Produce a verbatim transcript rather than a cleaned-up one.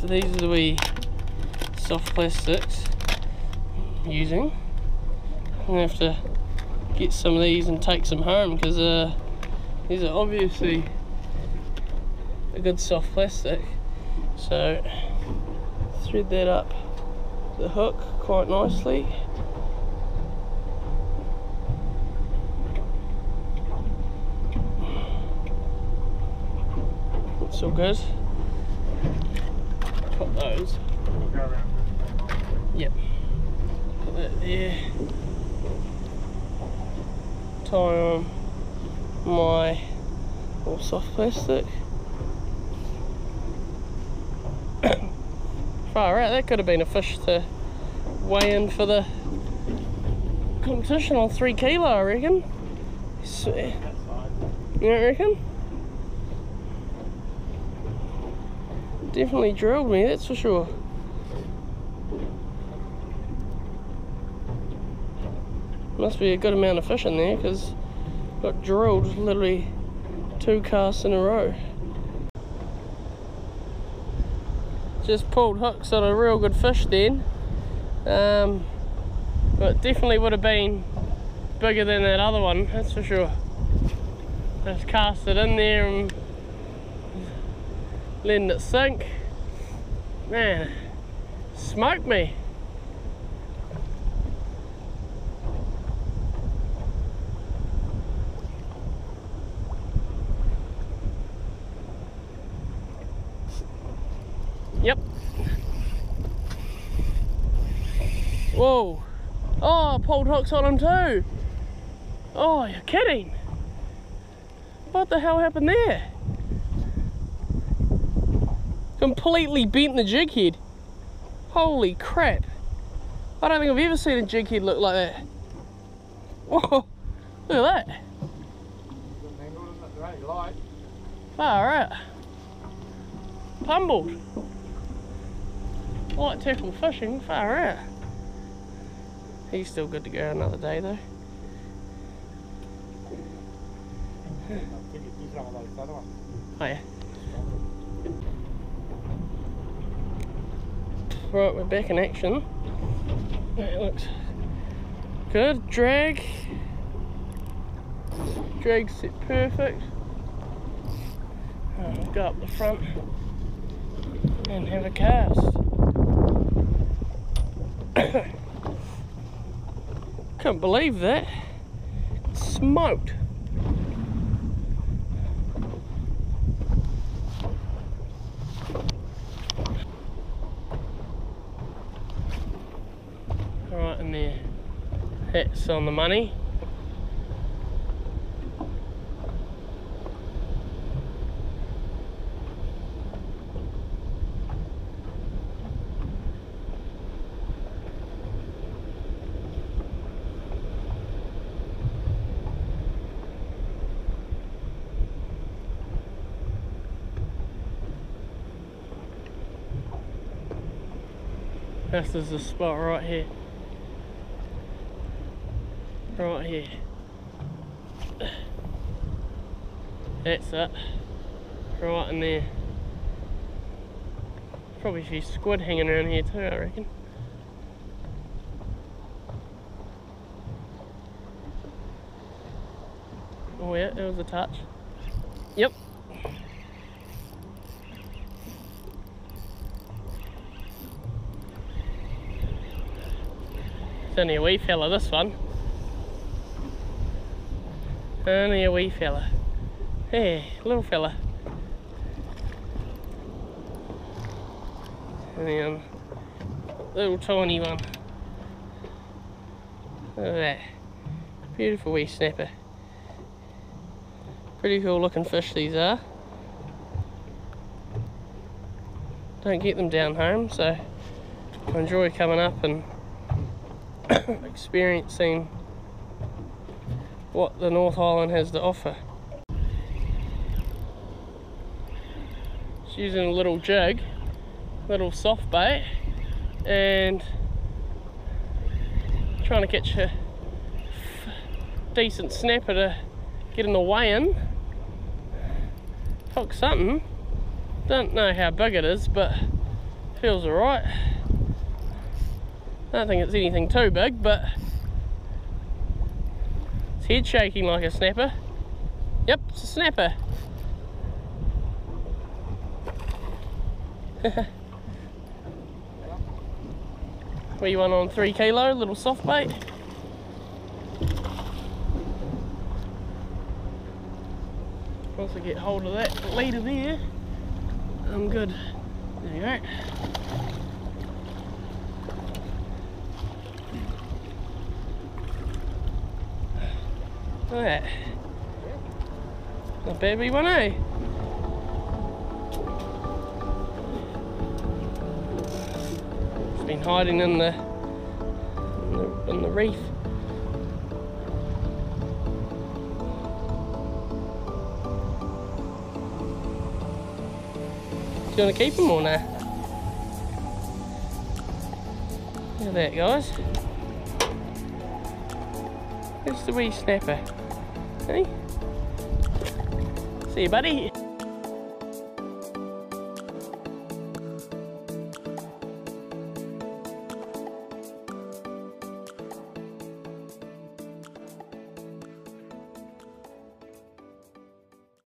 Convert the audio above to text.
So these are the wee soft plastics I'm using. I'm going to have to get some of these and take some home, because uh, these are obviously a good soft plastic. So thread that up the hook quite nicely. It's all good. Put those. Yep. Put that there. Tie on my all soft plastic. Far out, that could have been a fish to weigh in for the competition on three kilo, I reckon. So, you don't reckon? Definitely drilled me, that's for sure. Must be a good amount of fish in there, because got drilled literally two casts in a row. Just pulled hooks on a real good fish then. Um, but definitely would have been bigger than that other one, that's for sure. Just cast it in there and letting it sink. Man, smoked me. Yep. Whoa. Oh, pulled hooks on him too. Oh, you're kidding. What the hell happened there? Completely bent the jig head. Holy crap. I don't think I've ever seen a jig head look like that. Whoa, look at that. Far out. Pumbled. Light tackle fishing, far out. He's still good to go another day though. Oh yeah. Right, we're back in action. That looks good. Drag. Drag set perfect. And we'll go up the front and have a cast. Couldn't believe that. Smoked. Right in there, that's on the money. This is the spot right here. Right here. That's it. Right in there. Probably a few squid hanging around here too, I reckon. Oh yeah, it was a touch. Yep. It's only a wee fella, this one. Only a wee fella. Hey, little fella. And then, little tiny one. Look at that. Beautiful wee snapper. Pretty cool looking fish these are. Don't get them down home, so I enjoy coming up and experiencing what the North Island has to offer. Just using a little jig, little soft bait, and trying to catch a decent snapper to get in the weigh in. Hook something, Don't know how big it is, but feels alright. I don't think it's anything too big, but it's head shaking like a snapper. Yep, it's a snapper. We went on three kilo, little soft bait. Once I get hold of that leader there, I'm good. There you go. Look at that. Not a bad wee one, eh? It's been hiding in the in the, in the reef. Do you want to keep them or no? Look at that, guys. There's the wee snapper. Hey? See you, buddy.